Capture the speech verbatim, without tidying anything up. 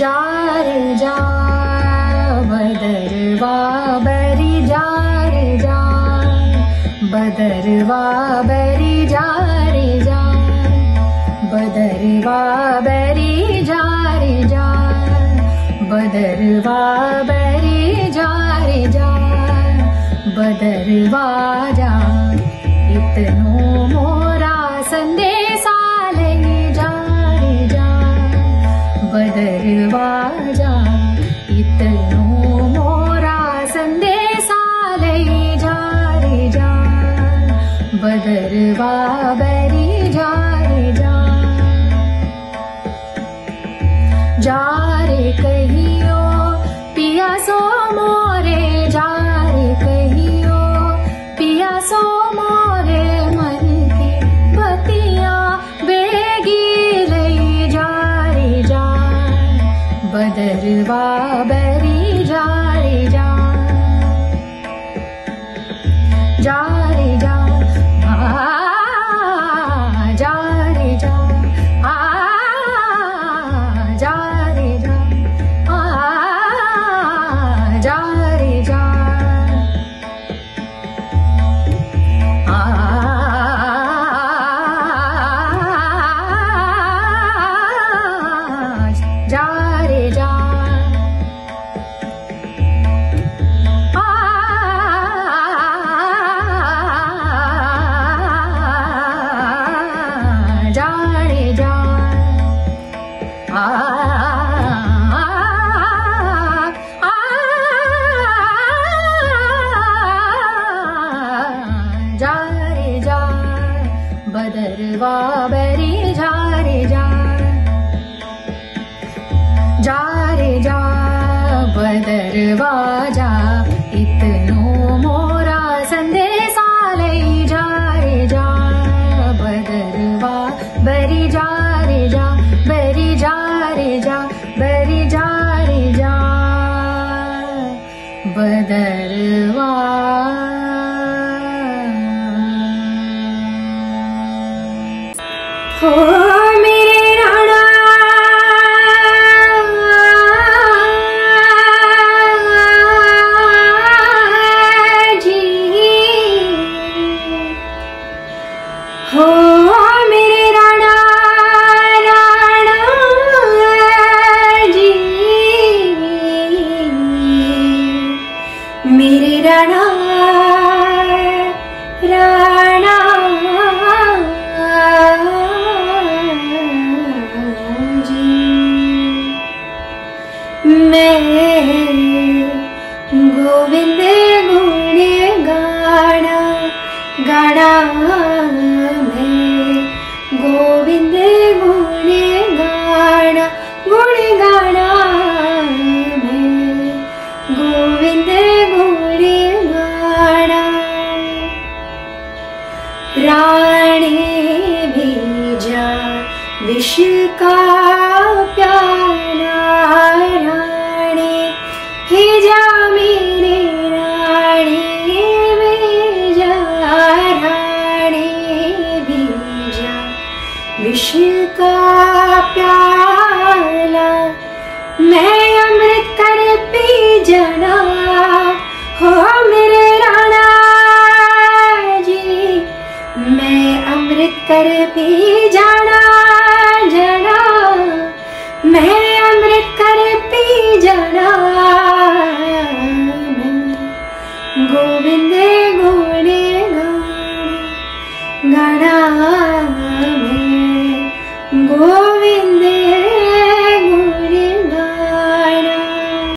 जा रे जा बदरा बैरी जा रे जा बदरा बैरी जा रे जा बदरा बैरी जा रे जा बदरा बैरी जा रे जा बदरा जा इतनो मोरा संदेशा ले जा रे जा बदरा जा इतनो मोरा संदेशा ले जा रे जा बदरा बैरी जा रे जा जा रे कहियो पिया सो मोरे जा रे कहियो पिया सो मोरे मन के बतिया बेगी ले जा रे जा बदरा बैरी जा रे जा जा रे जा जा रे जा जा रे जा जा रे जा जा रे जा जा रे जा जा रे जा बदरा बैरी जा रे जा जा रे जा बदरा जा इतनो मोरा संदेशा ले जा रे जा बदरा बैरी जा रे जा बैरी जा रे जा बैरी जा रे जा बदरा। रानी भेजा विष का प्याला रानी भेजा मेरे रानी भेजा रानी भेजा विष का प्याला मैं अमृत कर पी जाना हो मेरे राणा कर पी जाना जाना मैं अमृत कर पी जाना मैं गोविंद।